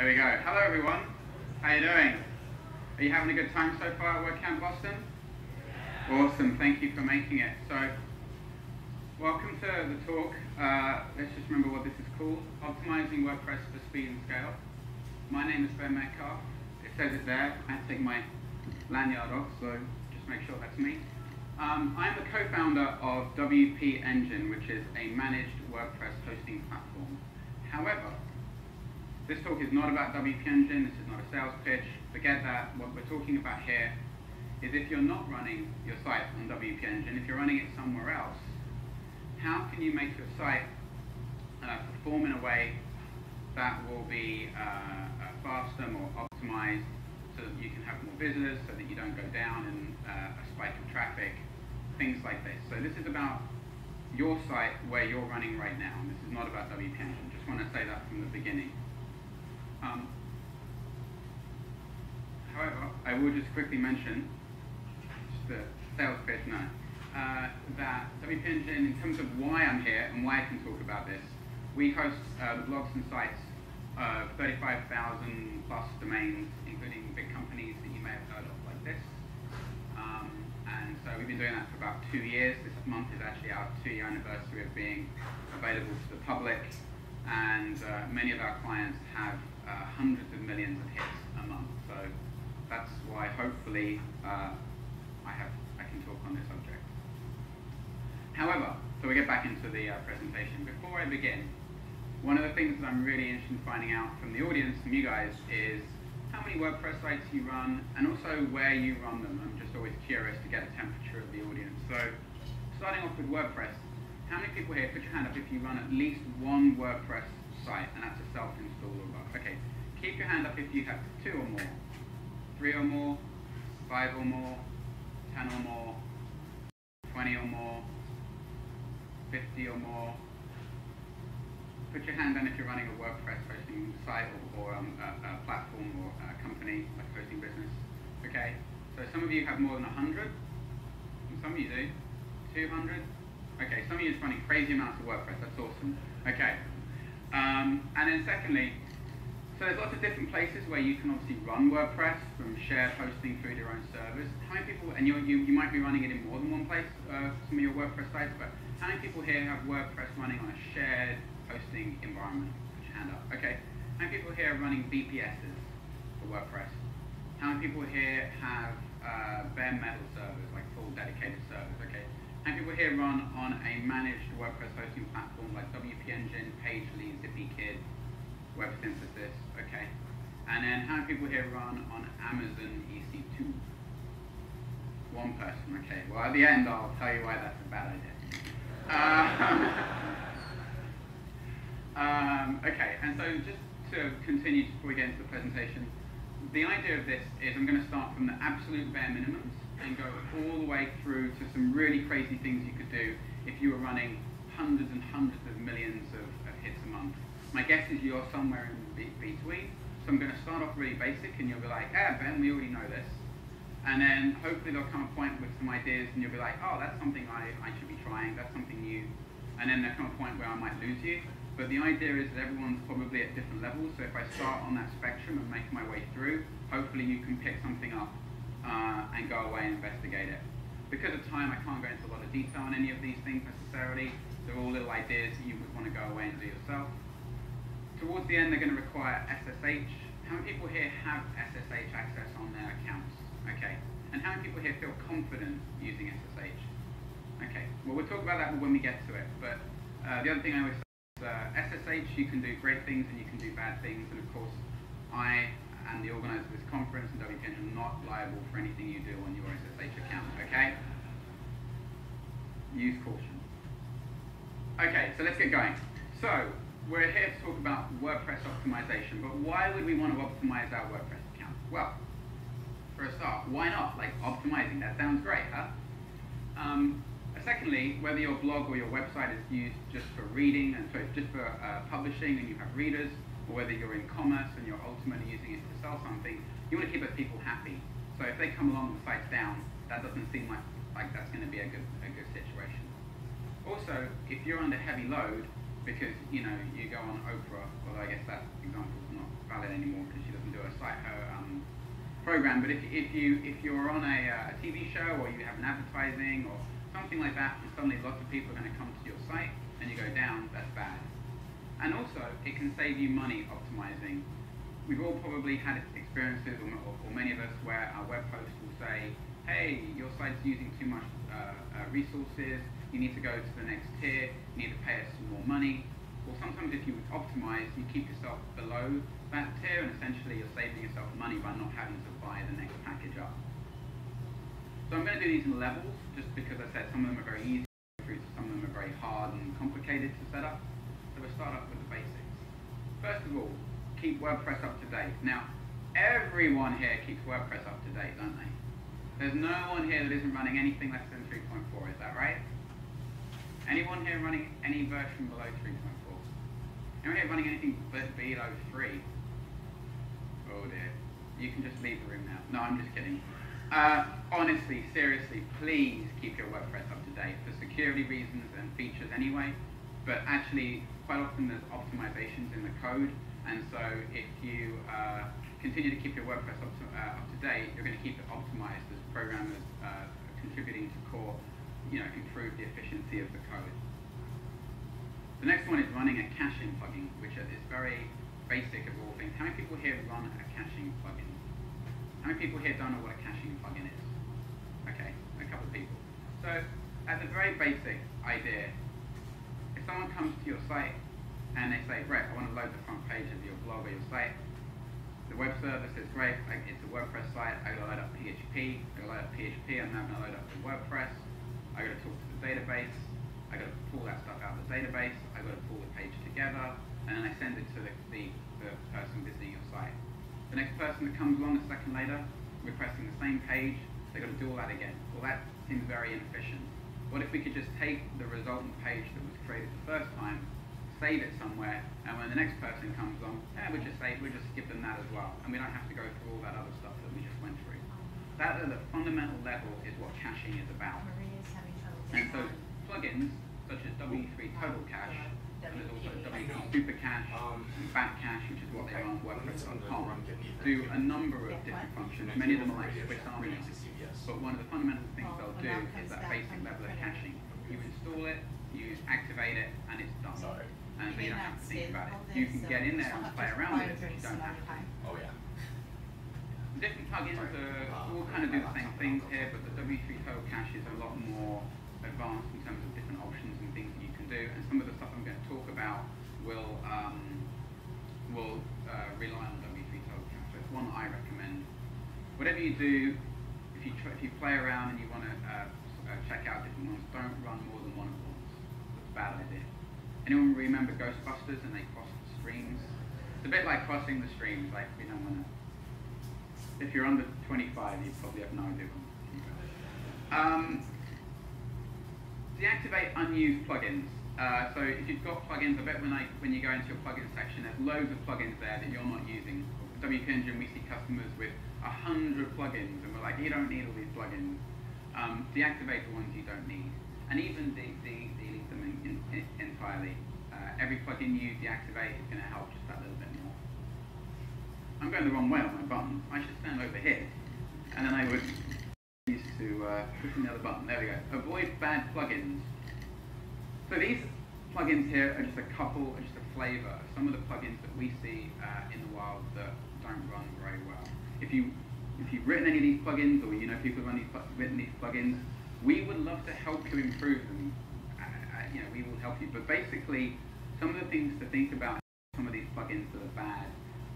There we go. Hello everyone. How you doing? Are you having a good time so far at WordCamp Boston? Yeah. Awesome. Thank you for making it. So, welcome to the talk. Let's just remember what this is called. Optimizing WordPress for Speed and Scale. My name is Ben Metcalfe. It says it there. I had to take my lanyard off, so just make sure that's me. I'm the co-founder of WP Engine, which is a managed WordPress hosting platform. However, this talk is not about WP Engine, this is not a sales pitch, forget that. What we're talking about here is if you're not running your site on WP Engine, if you're running it somewhere else, how can you make your site perform in a way that will be faster, more optimized, so that you can have more visitors, so that you don't go down in a spike of traffic, things like this. So this is about your site where you're running right now, and this is not about WP Engine. Just want to say that from the beginning. However, I will just quickly mention, just the sales pitch now, that WP Engine, in terms of why I'm here and why I can talk about this, we host the blogs and sites of 35,000 plus domains, including big companies that you may have heard of like this. And so we've been doing that for about 2 years. This month is actually our 2-year anniversary of being available to the public. And many of our clients have hundreds of millions of hits a month. So that's why hopefully I can talk on this subject. However, so we get back into the presentation. Before I begin, one of the things that I'm really interested in finding out from the audience, from you guys, is how many WordPress sites you run, and also where you run them. I'm just always curious to get a temperature of the audience. So, starting off with WordPress, how many people here, put your hand up if you run at least one WordPress site, and that's a self-install or above. Okay, keep your hand up if you have 2 or more, 3 or more, 5 or more, 10 or more, 20 or more, 50 or more. Put your hand down if you're running a WordPress hosting site or a platform or a company, like a hosting business. Okay, so some of you have more than 100, and some of you do, 200. Okay, some of you are just running crazy amounts of WordPress, that's awesome. Okay, and then secondly, so there's lots of different places where you can obviously run WordPress, from shared hosting through to your own servers. How many people, and you might be running it in more than one place, some of your WordPress sites, but how many people here have WordPress running on a shared hosting environment? Put your hand up. Okay, how many people here are running VPSs for WordPress? How many people here have bare metal servers, like full dedicated servers? Okay, how many people here run on a managed WordPress hosting platform like WP Engine, Pagely, ZippyKid, WebSynthesis? Okay, and then how many people here run on Amazon EC2? One person. Okay, well at the end I'll tell you why that's a bad idea. Okay, and so just to continue before we get into the presentation, the idea of this is I'm going to start from the absolute bare minimums and go all the way through to some really crazy things you could do if you were running hundreds and hundreds of millions of hits a month. My guess is you're somewhere in between, so I'm going to start off really basic and you'll be like, ah, Ben, we already know this. And then hopefully there'll come a point with some ideas and you'll be like, oh, that's something I should be trying, that's something new. And then there'll come a point where I might lose you. But the idea is that everyone's probably at different levels, so if I start on that spectrum and make my way through, hopefully you can pick something up and go away and investigate it. Because of time, I can't go into a lot of detail on any of these things necessarily. They're all little ideas that you would want to go away and do yourself. Towards the end, they're going to require SSH. How many people here have SSH access on their accounts? Okay. And how many people here feel confident using SSH? Okay. Well, we'll talk about that when we get to it, but the other thing I always say, SSH, you can do great things and you can do bad things, and of course I and the organizer of this conference and WP Engine are not liable for anything you do on your SSH account, okay? Use caution. Okay, so let's get going. So, we're here to talk about WordPress optimization, but why would we want to optimize our WordPress account? Well, for a start, why not? Like, optimizing, that sounds great, huh? Secondly, whether your blog or your website is used just for reading, and so it's just for publishing and you have readers, or whether you're in commerce and you're ultimately using it to sell something, you want to keep people happy. So if they come along and the site's down, that doesn't seem like that's going to be a good situation. Also, if you're under heavy load, because, you know, you go on Oprah, although I guess that example's not valid anymore because she doesn't do a site, her program, but if you're on a TV show or you have an advertising or something like that, and suddenly lots of people are going to come to your site and you go down, that's bad. And also, it can save you money optimizing. We've all probably had experiences, or many of us, where our web host will say, hey, your site's using too much resources, you need to go to the next tier, you need to pay us some more money. Well, sometimes if you optimize, you keep yourself below that tier, and essentially you're saving yourself money by not having to buy the next package up. So I'm going to do these in levels, just because I said some of them are very easy to go through, some of them are very hard and complicated to set up. So we'll start off with the basics. First of all, keep WordPress up to date. Now, everyone here keeps WordPress up to date, don't they? There's no one here that isn't running anything less than 3.4, is that right? Anyone here running any version below 3.4? Anyone here running anything but below 3? Oh dear. You can just leave the room now. No, I'm just kidding. Honestly, seriously, please keep your WordPress up to date for security reasons and features anyway. But actually, quite often there's optimizations in the code, and so if you continue to keep your WordPress up to date, you're going to keep it optimized as programmers contributing to core, you know, improve the efficiency of the code. The next one is running a caching plugin, which is very basic of all things. How many people here run a caching plugin? How many people here don't know what a caching plugin is? Okay, a couple of people. So, as a very basic idea, if someone comes to your site and they say, right, I want to load the front page of your blog or your site, the web service is great, it's a WordPress site, I gotta load up PHP, I gotta load up PHP, I'm now gonna load up the WordPress, I gotta talk to the database, I gotta pull that stuff out of the database, I gotta pull the page together, and then I send it to the person visiting your site. The next person that comes along a second later, requesting the same page, they gotta do all that again. Well, that seems very inefficient. What if we could just take the resultant page that was created the first time, save it somewhere, and when the next person comes along, we'll just skip them that as well, and we don't have to go through all that other stuff that we just went through. That at the fundamental level is what caching is about. And so plugins such as W3 Total Cache, and there's also WP Super Cache and Bat Cache, which is what they are on WordPress.com, do a number of different functions. Many of them are like Swiss Army knives, but one of the fundamental things they'll do is that basic level of caching. You install it, you activate it, and it's done. And so you don't have to think about it. You can get in there and play around with it, but you don't have to. Oh yeah. The different plugins all kind of do the same things here, but the W3 Total Cache is a lot more advanced in terms of different options and things that you can do. And some of the stuff I'm going to talk about will rely on W3 Total Cache. So it's one I recommend. Whatever you do, if you play around and you want to check out different ones, don't run more than one at once. That's a bad idea. Anyone remember Ghostbusters and they crossed the streams? It's a bit like crossing the streams, like we don't want to. If you're under 25, you probably have no idea. Deactivate unused plugins. So if you've got plugins, I bet when you go into your plugin section, there's loads of plugins there that you're not using. At WP Engine, we see customers with 100 plugins, and we're like, you don't need all these plugins. Deactivate the ones you don't need. And even delete them entirely. Every plugin you deactivate is going to help just that little bit more. I'm going the wrong way on my button. I should stand over here. And then I would use to pushing the other button. There we go. Avoid bad plugins. So these plugins here are just a couple, just a flavor of some of the plugins that we see in the wild that don't run very well. If you've written any of these plugins, or you know people who've written these plugins, we would love to help you improve them. You know, we will help you. But basically, some of the things to think about, some of these plugins that are bad.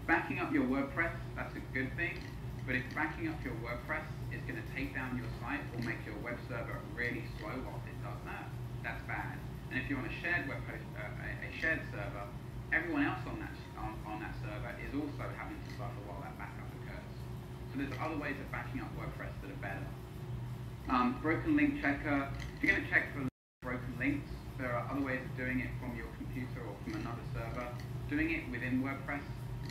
Backing up your WordPress, that's a good thing. But if backing up your WordPress is going to take down your site or make your web server really slow while it does that, that's bad. And if you're on a shared web host, a shared server, everyone else on that server is also having to suffer while that backup occurs. So there's other ways of backing up WordPress that are better. Broken link checker. If you're going to check for broken links, there are other ways of doing it from your computer or from another server. Doing it within WordPress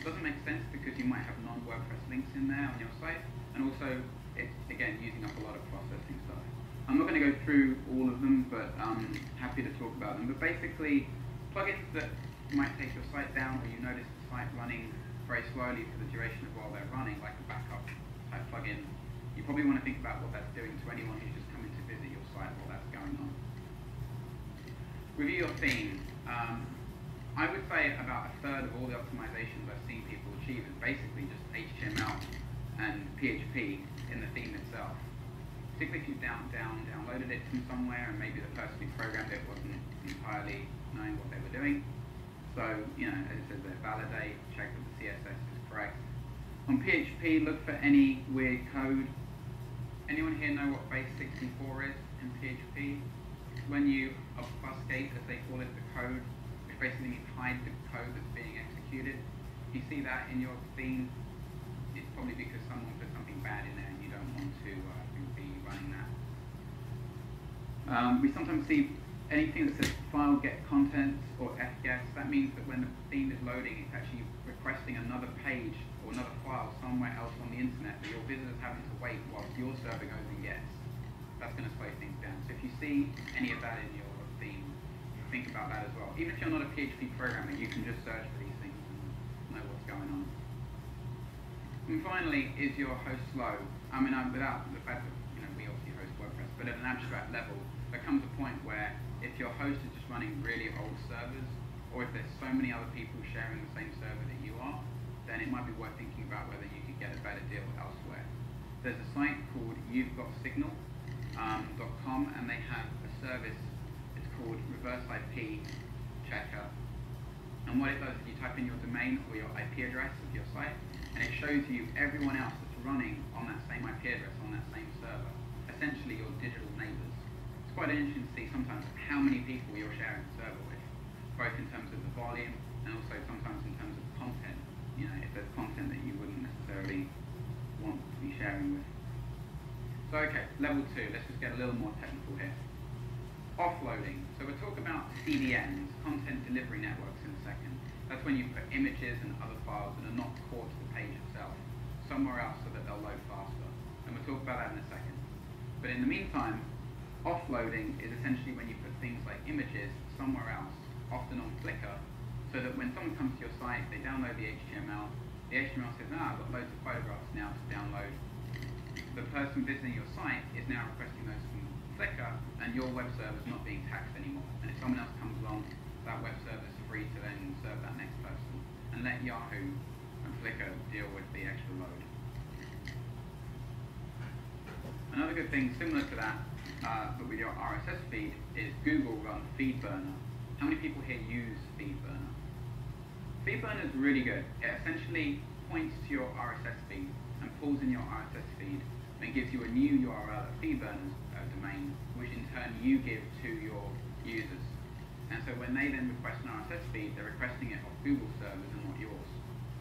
doesn't make sense because you might have non-WordPress links in there on your site, and also it's, again, using up a lot of processing stuff. I'm not going to go through all of them, but I'm happy to talk about them. But basically, plugins that might take your site down or you notice the site running very slowly for the duration of while they're running, like a backup type plugin, you probably want to think about what that's doing to anyone who's just coming to visit your site while that's going on. Review your theme. I would say about a third of all the optimizations I've seen people achieve is basically just HTML and PHP in the theme itself. Particularly if you downloaded it from somewhere and maybe the person who programmed it wasn't entirely knowing what they were doing. So, you know, as it says there, validate, check that the CSS is correct. On PHP, look for any weird code. Anyone here know what base 64 is in PHP? When you obfuscate, as they call it, the code, which basically means hide the code that's being executed. If you see that in your theme, it's probably because someone put something bad in there and you don't want to be running that. We sometimes see anything that says file get contents or fguest. That means that when the theme is loading, it's actually requesting another page or another file somewhere else on the internet that your visitor's having to wait whilst your server goes and gets. That's going to slow things down. So if you see any of that in your theme, think about that as well. Even if you're not a PHP programmer, you can just search for these things and know what's going on. And finally, is your host slow? I mean, without the fact that we obviously host WordPress, but at an abstract level, there comes a point where if your host is just running really old servers, or if there's so many other people sharing the same server that you are, then it might be worth thinking about whether you could get a better deal elsewhere. There's a site called youvegotsignal.com, and they have a service, it's called Reverse IP Checker, and what it does is you type in your domain or your IP address of your site, and it shows you everyone else that's running on that same IP address on that same server, essentially your digital neighbors. It's quite interesting to see sometimes how many people you're sharing the server with, both in terms of the volume and also sometimes in terms of content, if there's content that you wouldn't necessarily want to be sharing with. So okay, level two, let's just get a little more technical here. Offloading. So we'll talk about CDNs, content delivery networks, in a second. That's when you put images and other files that are not core to the page itself somewhere else so that they'll load faster. And we'll talk about that in a second. But in the meantime, offloading is essentially when you put things like images somewhere else, often on Flickr, so that when someone comes to your site, they download the HTML says, I've got loads of photographs now to download. The person visiting your site is now requesting those from Flickr, and your web server is not being taxed anymore. And if someone else comes along, that web server is free to then serve that next person, and let Yahoo and Flickr deal with the extra load. Another good thing, similar to that, but with your RSS feed, is Google run FeedBurner. How many people here use FeedBurner? FeedBurner is really good. It essentially points to your RSS feed and pulls in your RSS feed and gives you a new URL at FeedBurner's domain, which in turn you give to your users. And so when they then request an RSS feed, they're requesting it off Google servers and not yours.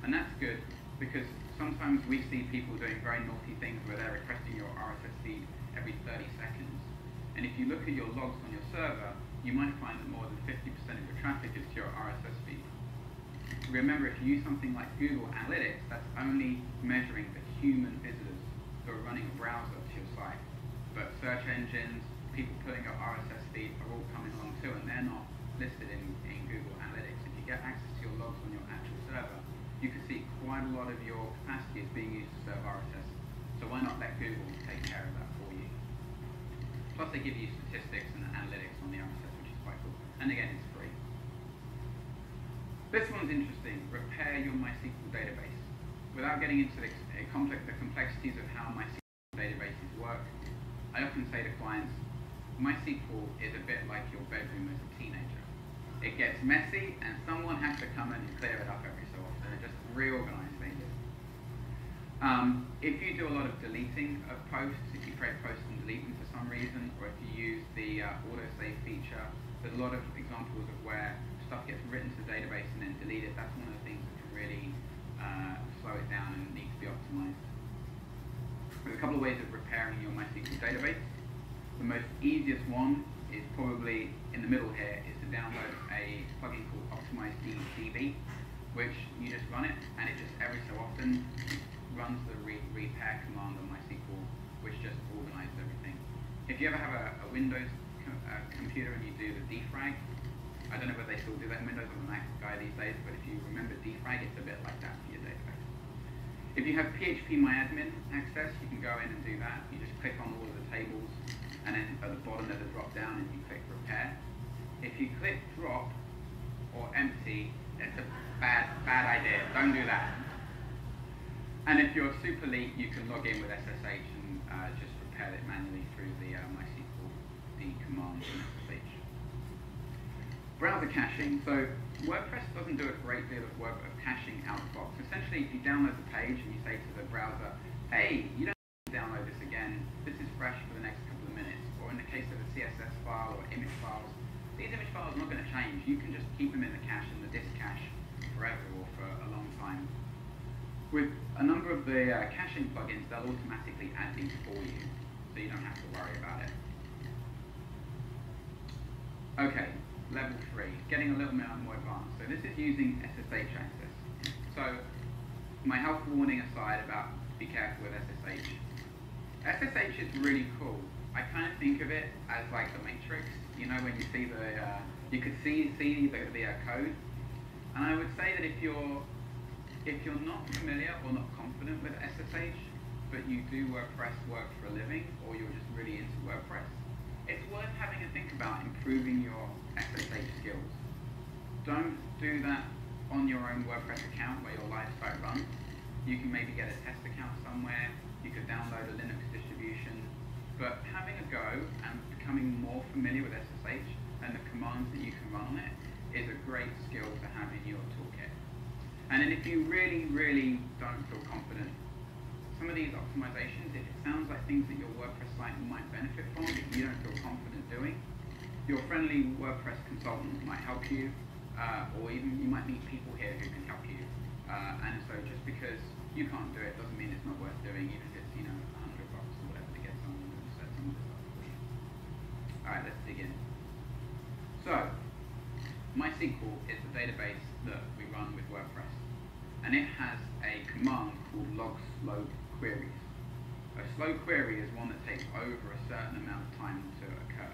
And that's good because sometimes we see people doing very naughty things where they're requesting your RSS feed every 30 seconds. And if you look at your logs on your server, you might find that more than 50% of your traffic is to your RSS feed. Remember, if you use something like Google Analytics, that's only measuring the human visitors who are running a browser to your site. But search engines, people putting up RSS feed are all coming along too, and they're not listed in Google Analytics. If you get access to your logs on your actual server, you can see quite a lot of your capacity is being used to serve RSS. So why not let Google take care of that for you? Plus they give you statistics and analytics on the RSS, which is quite cool. And again, it's free. This one's interesting, repair your MySQL database. Without getting into the complexities of how MySQL databases work, I often say to clients, MySQL is a bit like your bedroom as a teenager. It gets messy and someone has to come in and clear it up every so often and just reorganize things. If you do a lot of deleting of posts, if you create posts and delete them for some reason, or if you use the autosave feature, there's a lot of examples of where stuff gets written to the database and then deleted. That's one of the things that can really slow it down and needs to be optimized. There's a couple of ways of repairing your MySQL database. The most easiest one is probably in the middle here, is to download a plugin called Optimize DB, which you just run it, and it just every so often runs the repair command on MySQL, which just organizes everything. If you ever have a Windows computer and you do the defrag, I don't know whether they still do that in Windows. I'm a Mac guy these days, but if you remember defrag, it's a bit like that for your database. If you have phpMyAdmin access, you can go in and do that. You just click on all of the tables, and then at the bottom there's a drop down, and you click repair. If you click drop or empty, that's a bad idea. Don't do that. And if you're super late, you can log in with SSH and just repair it manually through the MySQL command in SSH. Browser caching. So WordPress doesn't do a great deal of work of caching out of the box. Essentially, if you download the page and you say to the browser, hey, you don't need to download this again, this is fresh for the next couple of minutes. Or in the case of a CSS file or image files, these image files are not going to change. You can just keep them in the cache, in the disk cache, forever or for a long time. With a number of the caching plugins, they'll automatically add these for you, so you don't have to worry about it. Okay, level 3, getting a little bit more advanced. So this is using SSH access. So my health warning aside about be careful with SSH. SSH is really cool. I kind of think of it as like the Matrix. You know, when you see the, you could see the code. And I would say that if you're not familiar or not confident with SSH, but you do WordPress work for a living, or you're just really into WordPress, it's worth having a think about improving your SSH skills. Don't do that on your own WordPress account where your live site runs. You can maybe get a test account somewhere, you could download a Linux distribution, but having a go and becoming more familiar with SSH and the commands that you can run on it is a great skill to have in your toolkit. And then if you really, really don't feel confident, some of these optimizations, if it sounds like things that your WordPress site might benefit from, if you don't feel confident doing, your friendly WordPress consultant might help you, or even you might meet people here who can help you. And so just because you can't do it doesn't mean it's not worth doing, even if it's, you know, $100 or whatever to get someone to set some of this up for you. All right, let's dig in. So, MySQL is the database that we run with WordPress, and it has a command called log slow queries. A slow query is one that takes over a certain amount of time to occur.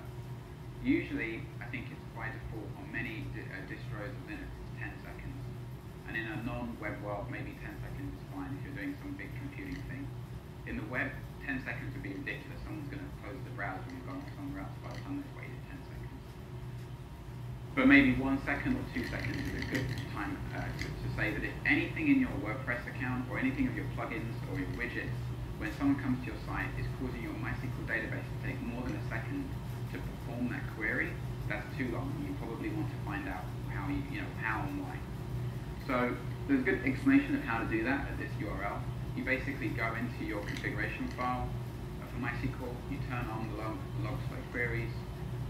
Usually, I think it's by default on many distros of Linux, it's 10 seconds. And in a non-web world, maybe 10 seconds is fine if you're doing some big computing thing. In the web, 10 seconds would be ridiculous. Someone's going to close the browser and go somewhere else by the time they've waited 10 seconds. But maybe 1 second or 2 seconds is a good time to say that if anything in your WordPress account or anything of your plugins or your widgets, when someone comes to your site, is causing your MySQL database to take more than a second to perform that query, that's too long. You probably want to find out how how and why. So there's a good explanation of how to do that at this URL. You basically go into your configuration file for MySQL. You turn on the log slow queries.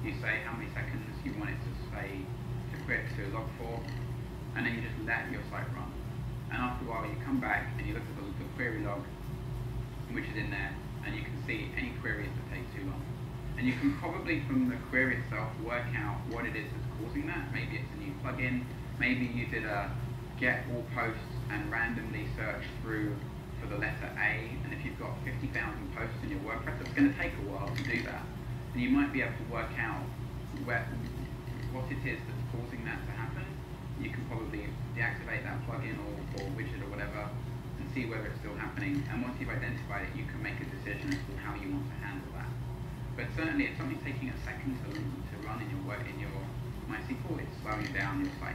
You say how many seconds you want it to say to quit to log for, and then you just let your site run. And after a while you come back and you look at the query log, which is in there, and you can see any queries that take too long. And you can probably from the query itself work out what it is that's causing that. Maybe it's a new plugin, maybe you did a get all posts and randomly search through for the letter A, and if you've got 50,000 posts in your WordPress, it's going to take a while to do that. And you might be able to work out what it is that's causing that to happen. You can probably deactivate that plugin or widget or whatever and see whether it's still happening. And once you've identified it, you can make a decision as to how you want to handle that. But certainly, if something's taking a second to run in your MySQL, it's slowing down your site.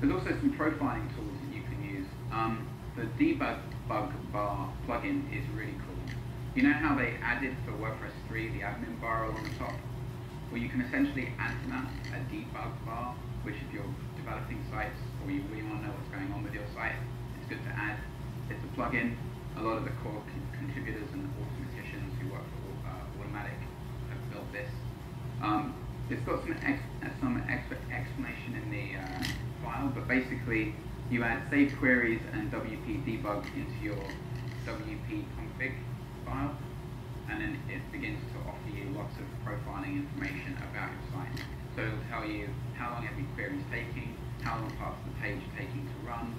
There's also some profiling tools that you can use. The Debug Bar plugin is really cool. You know how they added for WordPress 3 the admin bar along the top? Well, you can essentially add to that a debug bar, which if you're developing sites or you really want to know what's going on with your site, it's good to add. It's a plugin. A lot of the core contributors and automaticians who work for Automattic have built this. It's got some extra explanation in the file, but basically you add save queries and WP debug into your WP config file, and then it begins to offer you lots of profiling information about your site. So it'll tell you how long every query is taking, how long parts of the page are taking to run,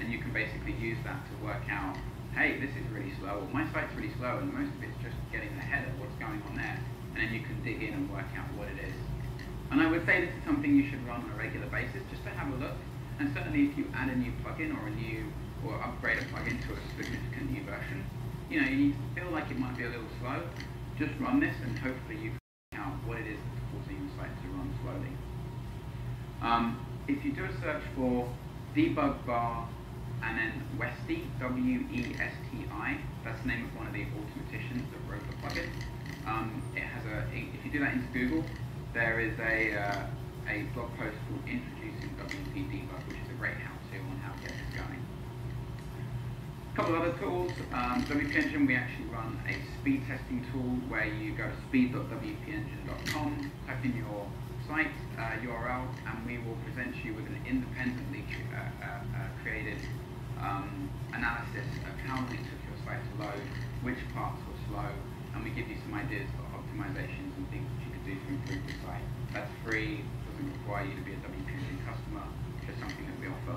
and you can basically use that to work out, hey, this is really slow, or my site's really slow, and most of it's just getting the header, what's going on there, and then you can dig in and work out what it is And I would say this is something you should run on a regular basis just to have a look. And certainly if you add a new plugin or upgrade a plugin to a significant new version, you know, you feel like it might be a little slow, just run this and hopefully you can out what it is that's causing your site to run slowly. If you do a search for Debug Bar and then Westy, W-E-S-T-I, that's the name of one of the automaticians that wrote the plugin. It has if you do that into Google, there is a blog post called Introducing WP Debug, which is a great how-to on how to get this going. A couple of other tools, WP Engine, we actually run a speed testing tool where you go to speed.wpengine.com, type in your site URL, and we will present you with an independently created analysis of how long it took your site to load, which parts were slow, and we give you some ideas for optimizations and things that you could do to improve the site. That's free, doesn't require you to be a WP Engine customer, just something that we offer.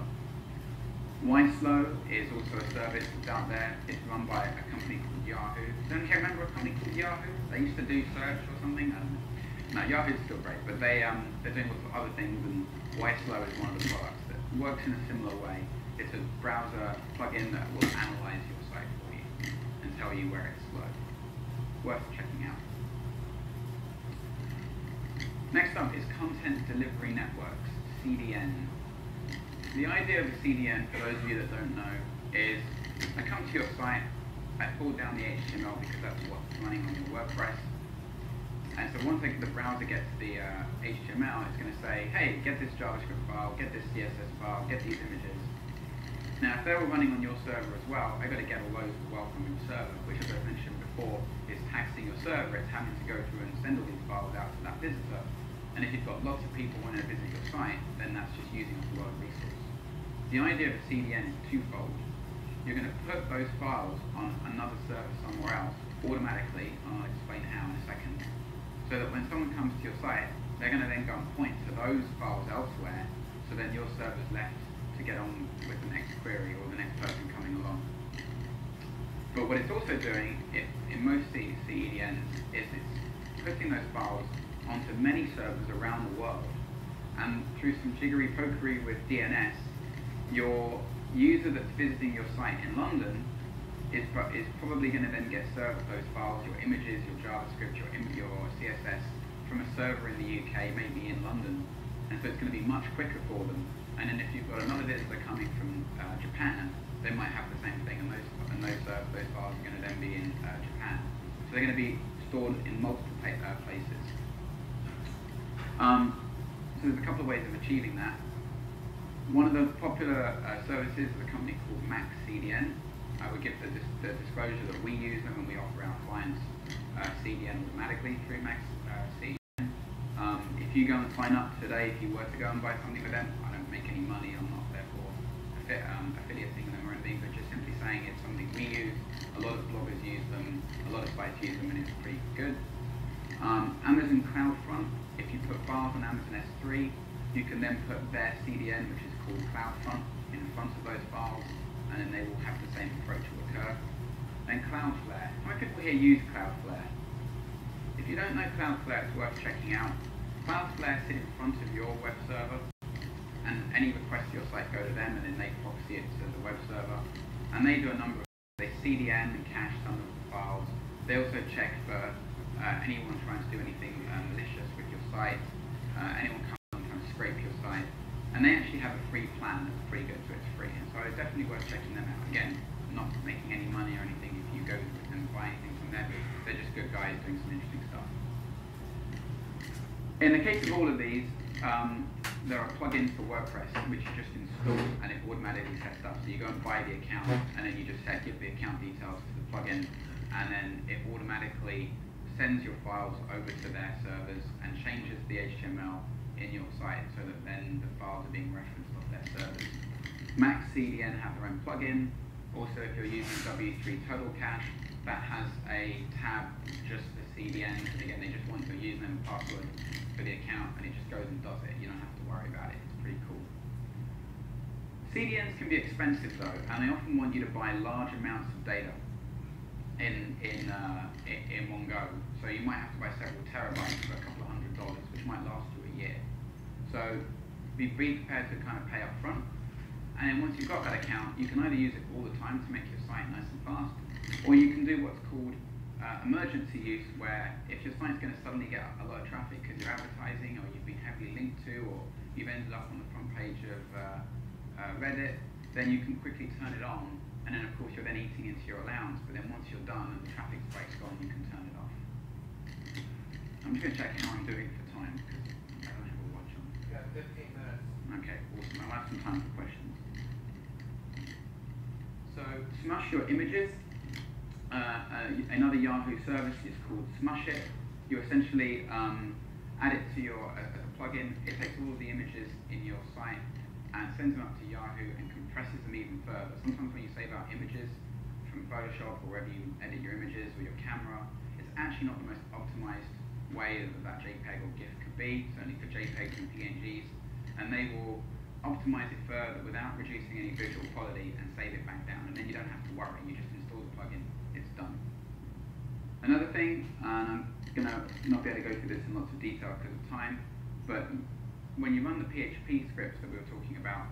YSlow is also a service that's out there. It's run by a company called Yahoo. Does anyone remember a company called Yahoo? They used to do search or something? I don't know. No, Yahoo's still great, but they're doing lots of other things, and YSlow is one of the products that works in a similar way. It's a browser plugin that will analyze your site for you and tell you where it's slow. Worth checking out. Next up is Content Delivery Networks, CDN. The idea of a CDN, for those of you that don't know, is I come to your site, I pull down the HTML because that's what's running on your WordPress. And so once the browser gets the HTML, it's going to say, hey, get this JavaScript file, get this CSS file, get these images. Now, if they were running on your server as well, I've got to get all those as well from your server, which, as I mentioned before, is taxing your server. It's having to go through and send all these files out to that visitor. And if you've got lots of people when they visit your site, then that's just using up a lot of resources. The idea of a CDN is twofold. You're going to put those files on another server somewhere else automatically, and I'll explain how in a second, so that when someone comes to your site, they're going to then go and point to those files elsewhere, so then your server's left to get on with the next query or the next person coming along. But what it's also doing, in most CDNs, is it's putting those files onto many servers around the world, and through some jiggery-pokery with DNS, your user that's visiting your site in London is probably going to then get served those files, your images, your JavaScript, your CSS, from a server in the UK, maybe in London, and so it's going to be much quicker for them. And then if you've got another visitor coming from Japan, they might have the same thing, and those files are going to then be in Japan. So they're going to be stored in multiple places. So there's a couple of ways of achieving that. One of the popular services is a company called Max CDN. I would give the disclosure that we use them and we offer our clients CDN automatically through Max CDN. If you go and sign up today, if you were to go and buy something with them, I don't make any money, I'm not therefore affiliating them or anything, but just simply saying it's something we use, a lot of bloggers use them, a lot of sites use them, and it's pretty good. Amazon CloudFront, if you put files on Amazon S3, you can then put their CDN, which is called CloudFront, in front of those files, and then they will have the same approach will occur. And Cloudflare. How many people here use Cloudflare? If you don't know Cloudflare, it's worth checking out. Cloudflare sits in front of your web server, and any requests to your site go to them, and then they proxy it to the web server. And they do a number of things. They CDN and cache some of the files. They also check for anyone trying to do anything malicious with your site, anyone coming trying to scrape your site, and they actually have a free plan that's pretty good, so it's free, and so it's definitely worth checking them out. Again, not making any money or anything if you go with them and buy anything from them, they're just good guys doing some interesting stuff. In the case of all of these, there are plugins for WordPress which you just install and it automatically sets up, so you go and buy the account and then you just give the account details to the plugin and then it automatically sends your files over to their servers and changes the HTML in your site so that then the files are being referenced off their servers. Max CDN have their own plugin. Also, if you're using W3 Total Cache, that has a tab just for CDN. And again, they just want your username and password for the account, and it just goes and does it. You don't have to worry about it. It's pretty cool. CDNs can be expensive though, and they often want you to buy large amounts of data in one go. So you might have to buy several terabytes for a couple of $100, which might last you a year. So be prepared to kind of pay up front. And then once you've got that account, you can either use it all the time to make your site nice and fast, or you can do what's called emergency use, where if your site's going to suddenly get a lot of traffic because you're advertising or you've been heavily linked to or you've ended up on the front page of Reddit, then you can quickly turn it on, and then of course you're then eating into your allowance, but then once you're done and the traffic spike's gone, you can turn it off. I'm just going to check how I'm doing for time, because I don't have a watch on. You've got 15 minutes. Okay, awesome. I'll have some time for questions. So, Smush Your Images. Another Yahoo service is called Smush It. You essentially add it to your plugin. It takes all of the images in your site and sends them up to Yahoo and compresses them even further. Sometimes when you save out images from Photoshop or wherever you edit your images or your camera, it's actually not the most optimized way that JPEG or GIF could be, certainly for JPEGs and PNGs, and they will optimize it further without reducing any visual quality and save it back down, and then you don't have to worry, you just install the plugin, it's done. Another thing, and I'm going to not be able to go through this in lots of detail because of time, but when you run the PHP scripts that we were talking about,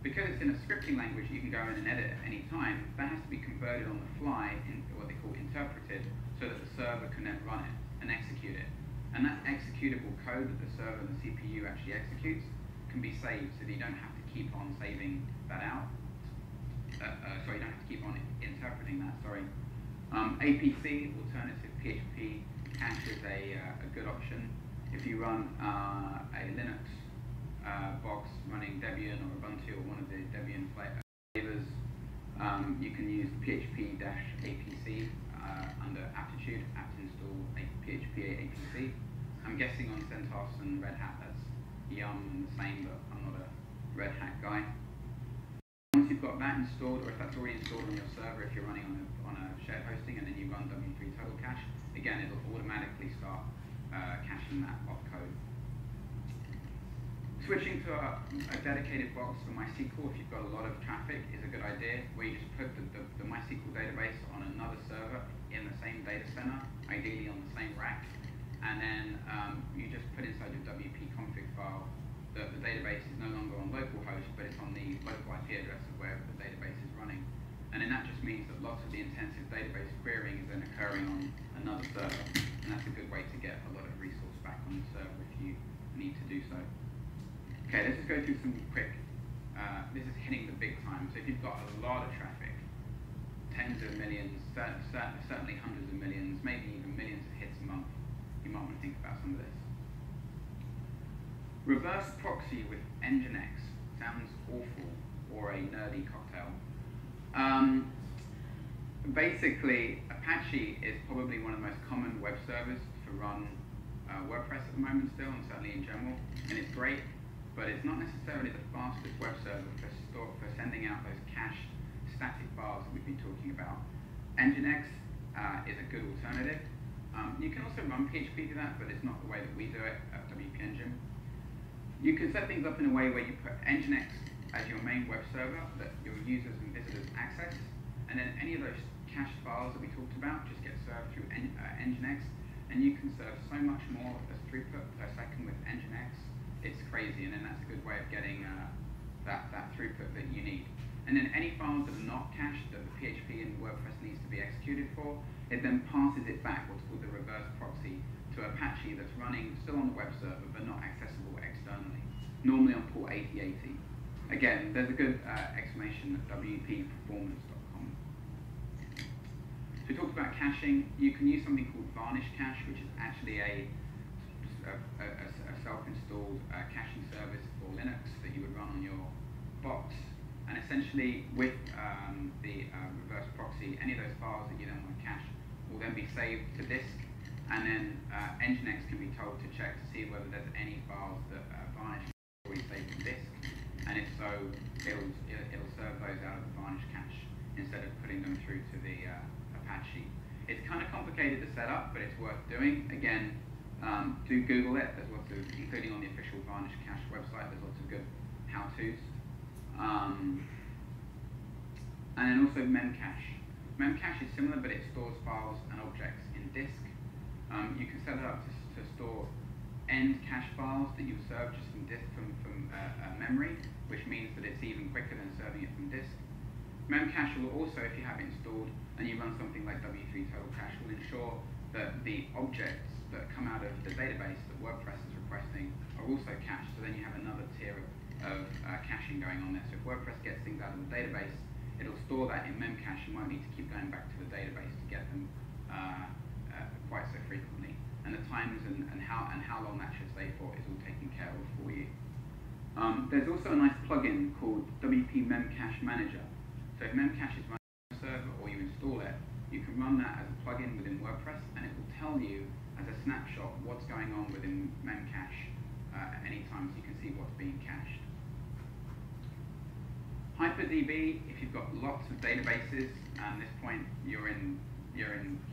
because it's in a scripting language you can go in and edit at any time, that has to be converted on the fly into what they call interpreted, so that the server can then run it and execute it. And that executable code that the server and the CPU actually executes can be saved, so that you don't have to keep on saving that out. Sorry, you don't have to keep on interpreting that, sorry. APC, alternative PHP cache, is a good option. If you run a Linux box running Debian or Ubuntu or one of the Debian flavors, you can use php-apc under aptitude, apt install php apc. I'm guessing on CentOS and Red Hat that's yum and the same, but I'm not a Red Hat guy. Once you've got that installed, or if that's already installed on your server if you're running on a shared hosting, and then you run W3 Total Cache, again it'll automatically start caching that opcode. Switching to a dedicated box for MySQL if you've got a lot of traffic is a good idea, where you just put the MySQL database on another server in the same data center, ideally on the same rack, and then you just put inside your WP config file that the database is no longer on localhost, but it's on the local IP address of wherever the database is running. And then that just means that lots of the intensive database querying is then occurring on another server. And that's a good way to get a lot of resource back on the server if you need to do so. Okay, let's just go through some quick. This is hitting the big time. So if you've got a lot of traffic, tens of millions, certainly hundreds of millions, maybe even millions of hits a month, you might want to think about some of this. Reverse proxy with Nginx sounds awful, or a nerdy cocktail. Basically, Apache is probably one of the most common web servers to run WordPress at the moment still, and certainly in general, and it's great, but it's not necessarily the fastest web server for sending out those cached static bars that we've been talking about. Nginx is a good alternative. You can also run PHP to that, but it's not the way that we do it at WP Engine. You can set things up in a way where you put Nginx as your main web server that your users and visitors access, and then any of those cached files that we talked about just get served through Nginx, and you can serve so much more as throughput per second with Nginx, it's crazy, and then that's a good way of getting that throughput that you need. And then any files that are not cached that the PHP and WordPress needs to be executed for, it then passes it back, what's called the reverse proxy, to Apache that's running still on the web server but not accessible externally, normally on port 8080. Again, there's a good explanation at wpperformance.com. So we talked about caching. You can use something called Varnish Cache, which is actually a self-installed caching service for Linux that you would run on your box. And essentially, with the reverse proxy, any of those files that you then want to cache will then be saved to disk, and then Nginx can be told to check to see whether there's any files that Varnish has already saved to disk, and if so, it'll serve those out of the Varnish cache instead of putting them through to the Apache. It's kind of complicated to set up, but it's worth doing. Again, do Google it. There's lots of, including on the official Varnish Cache website, there's lots of good how-tos. And then also Memcache. Memcache is similar, but it stores files and objects in disk. You can set it up to store end cache files that you'll serve just from disk from memory, which means that it's even quicker than serving it from disk. Memcache will also, if you have it installed and you run something like W3 Total Cache, will ensure that the objects that come out of the database that WordPress is requesting are also cached, so then you have another tier of caching going on there. So if WordPress gets things out of the database, it'll store that in Memcache. You might need to keep going back to the database to get them quite so frequently. And the times and how long that should stay for is all taken care of for you. There's also a nice plugin called WP Memcache Manager. So if Memcache is running on your server or you install it, you can run that as a plugin within WordPress, and it will tell you as a snapshot what's going on within Memcache at any time, so you can see what's being cached. HyperDB, if you've got lots of databases, at this point you're in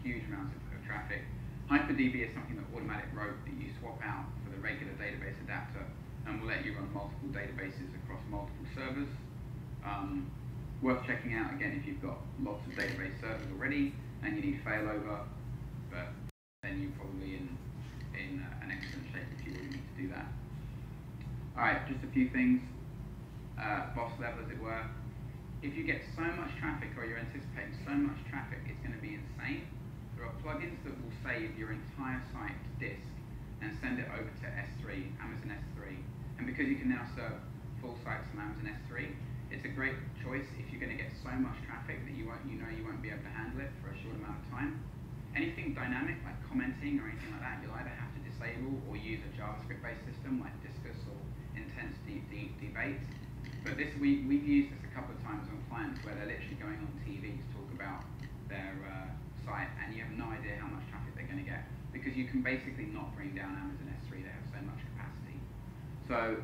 huge amounts of traffic. HyperDB is something that Automattic wrote that you swap out for the regular database adapter, and will let you run multiple databases across multiple servers. Worth checking out again if you've got lots of database servers already and you need failover, but then you're probably in an excellent shape if you really need to do that. Alright, just a few things, boss level as it were. If you get so much traffic, or you're anticipating so much traffic, it's going to be insane. There are plugins that will save your entire site to disk and send it over to S3, Amazon S3, and because you can now serve full sites from Amazon S3, it's a great choice if you're going to get so much traffic that you won't be able to handle it for a short amount of time. Anything dynamic like commenting or anything like that, you'll either have to disable or use a JavaScript-based system like Discuss or Intense Debate. But this we've used this a couple of times on clients where they're literally going on TV to talk about their site, and you have no idea how much traffic they're going to get because you can basically not bring down Amazon S3. They have so much capacity. So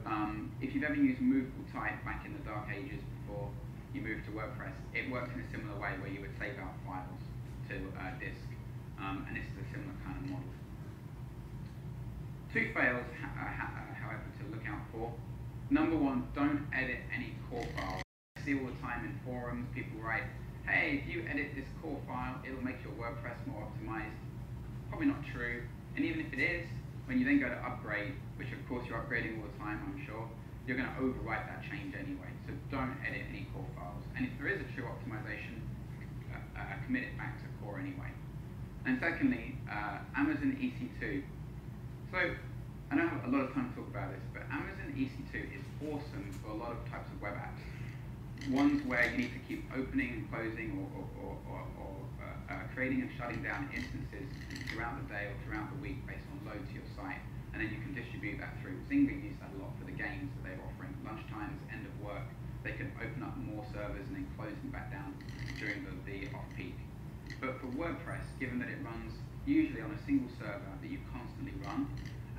if you've ever used movable type back in the dark ages before you moved to WordPress, it works in a similar way where you would save out files to disk, and it's a similar kind of model. Two fails, however, to look out for. Number one, don't edit any core files. I see all the time in forums, people write, hey, if you edit this core file, it'll make your WordPress more optimized. Probably not true, and even if it is, when you then go to upgrade, which of course you're upgrading all the time, I'm sure, you're going to overwrite that change anyway. So don't edit any core files. And if there is a true optimization, commit it back to core anyway. And secondly, Amazon EC2. So I don't have a lot of time to talk about this, but Amazon EC2 is awesome for a lot of types of web apps. Ones where you need to keep opening and closing or creating and shutting down instances throughout the day or throughout the week based on load to your site, and then you can distribute that through. Zynga used that a lot for the games that they were offering. Lunchtimes, end of work, they can open up more servers and then close them back down during the off-peak. But for WordPress, given that it runs usually on a single server that you constantly run,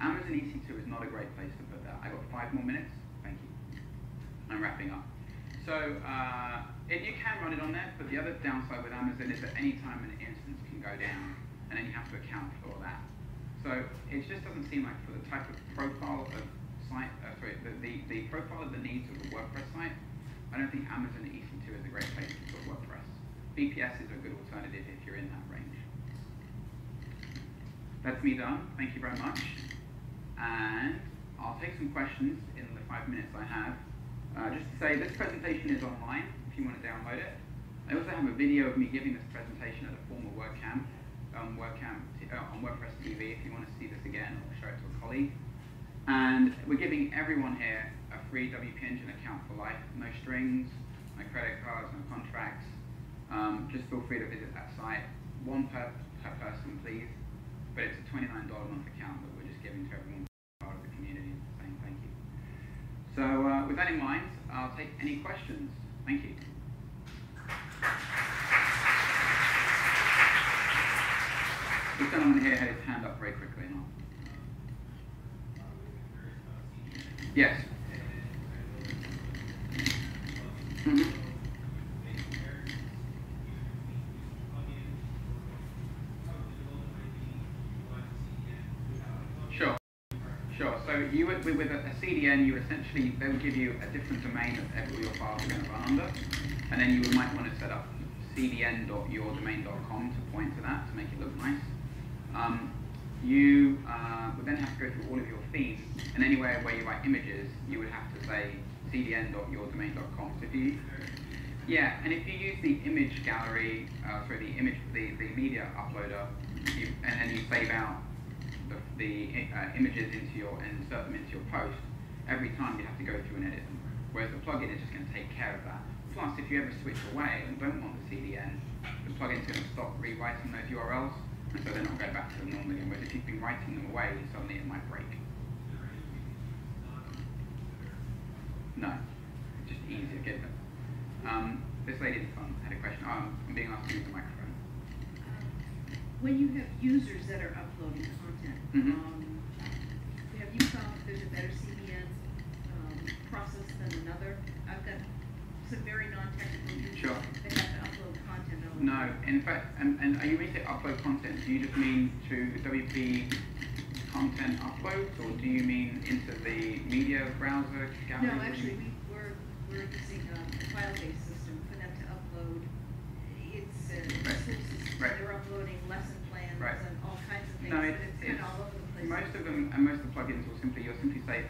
Amazon EC2 is not a great place to put that. I've got 5 more minutes. Thank you. I'm wrapping up. So you can run it on there, but the other downside with Amazon is that any time an instance can go down, and then you have to account for that. So it just doesn't seem like for the type of profile of site, the profile of the needs of a WordPress site, I don't think Amazon EC2 is a great place to put WordPress. VPS is a good alternative if you're in that range. That's me done. Thank you very much. And I'll take some questions in the 5 minutes I have. Just to say, this presentation is online if you want to download it. I also have a video of me giving this presentation at a former WordCamp, on WordPress TV if you want to see this again or show it to a colleague. And we're giving everyone here a free WP Engine account for life. No strings, no credit cards, no contracts. Just feel free to visit that site. One per person, please. But it's a $29 a month account that we're just giving to everyone part of the community. So with that in mind, I'll take any questions. Thank you. This gentleman here had his hand up very quickly. Yes. Mm-hmm. You would, with a CDN, you essentially, they would give you a different domain that all your files are going to run under, and then you might want to set up cdn.yourdomain.com to point to that to make it look nice. you would then have to go through all of your themes, and anywhere where you write images, you would have to say cdn.yourdomain.com. So if you, yeah, and if you use the image gallery, the media uploader, and then you save out the images into your, and insert them into your post, every time you have to go through and edit them. Whereas the plugin is just going to take care of that. Plus, if you ever switch away and don't want the CDN, the plugin's going to stop rewriting those URLs, and so they're not going back to them normally. Whereas if you've been writing them away, suddenly it might break. No, it's just easier to get them. This lady had a question. Oh, I'm being asked to use the microphone. When you have users that are uploading content, have you found that there's a better CDN process than another? I've got some very non-technical users that have to upload content. No, in fact, and are you mean to upload content? Do you just mean to WP content uploads, or do you mean into the media browser gallery? No, actually, we're using a file-based system for them to upload. It's a system. Right. They're uploading lesson plans and all kinds of things, but it's kind of all over the place. Most of them, and most of the plugins will simply, you'll simply say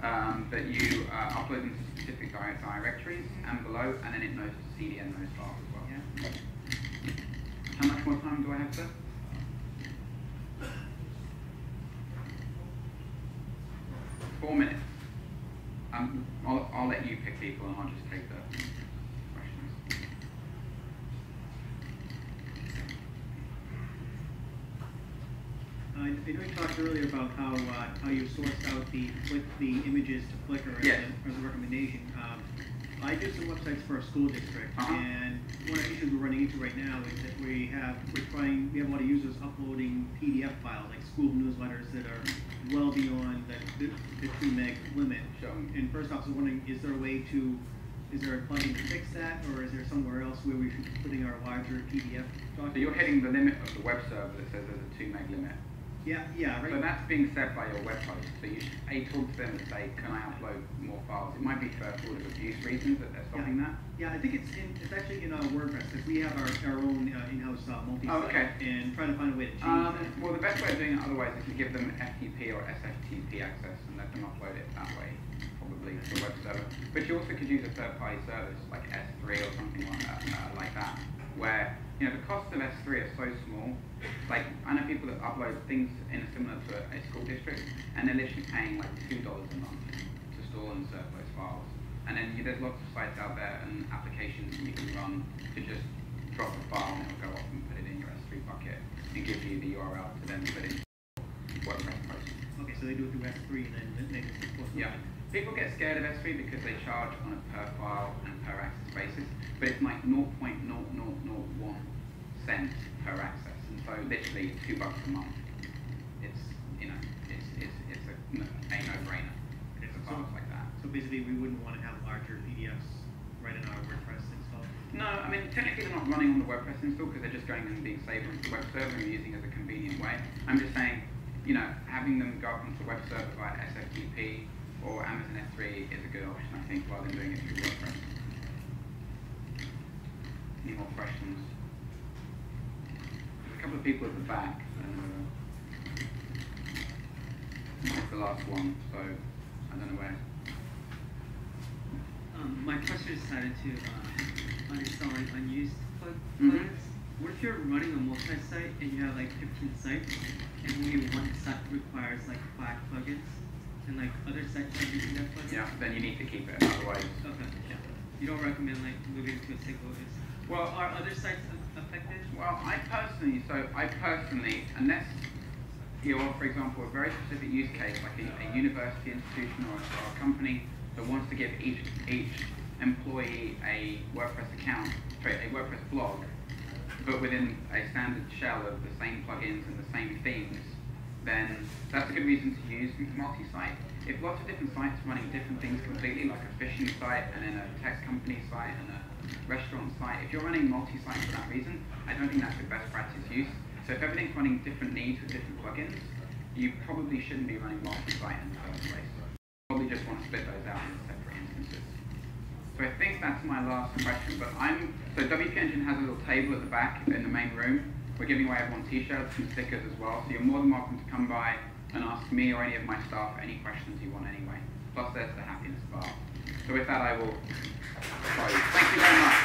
that you upload them to specific directories and below, and then it knows to CDN those files as well. Yeah. How much more time do I have, sir? Minutes. I'll let you pick people and I'll just take the questions. I know you talked earlier about how you sourced out the images to Flickr as, as a recommendation. I do some websites for a school district, and one of the issues we're running into right now is that we have a lot of users uploading PDF files, like school newsletters that are well beyond the 2 meg limit. So, and first off, I was wondering, is there a plugin to fix that, or is there somewhere else where we should be putting our larger PDF documents? So you're hitting the limit of the web server that says there's a 2 meg limit. Yeah, yeah, right. So that's being said by your web host. So you should talk to them and say, can I upload more files? It might be for sort of abuse reasons that they're stopping that. Yeah, I think it's actually in WordPress, because we have our own in-house multi-site, and trying to find a way to change that. Well, the best way of doing it otherwise is to give them FTP or SFTP access and let them upload it that way, probably, to the web server. But you also could use a third-party service, like S3 or something like that, where the costs of S3 are so small. Like, I know people that upload things similar to a school district, and they're literally paying like $2 a month to store and serve those files. And then there's lots of sites out there and applications that you can run to just drop a file and it'll go off and put it in your S3 bucket and give you the URL to then put in WordPress posts. Okay, so they do it through S3 and then they can support them. Yeah. People get scared of S3 because they charge on a per file and per access basis, but it's like 0.0001 cents per access, and so literally $2 a month. It's it's a no-brainer. It's a file like that. So basically, we wouldn't want to have larger PDFs right in our WordPress install. No, I mean technically they're not running on the WordPress install because they're just going and being saved onto the web server and using it as a convenient way. I'm just saying, having them go up onto the web server via SFTP or Amazon S3 is a good option, I think, rather than doing it through WordPress. Any more questions? There's a couple of people at the back, and that's the last one, so I don't know where. My question is decided to uninstall an unused plugins. What if you're running a multi-site and you have like 15 sites, and only one site requires like 5 plugins? And like other sites are using that plugin? Yeah, then you need to keep it, otherwise. Okay. Yeah. You don't recommend like moving to a single list? Well, are other sites affected? Well, I personally, unless you're, for example, a very specific use case, like a university institution or a company that wants to give each employee a WordPress account, sorry, a WordPress blog, but within a standard shell of the same plugins and the same themes, then that's a good reason to use multi-site. If lots of different sites are running different things completely, like a fishing site and then a tech company site and a restaurant site, if you're running multi-site for that reason, I don't think that's the best practice use. So if everything's running different needs with different plugins, you probably shouldn't be running multi-site in the first place. You probably just want to split those out into separate instances. So I think that's my last question, but so WP Engine has a little table at the back in the main room, We're giving away everyone t-shirts and stickers as well, so you're more than welcome to come by and ask me or any of my staff any questions you want anyway. Plus there's the happiness bar. So with that I will close. Thank you very much.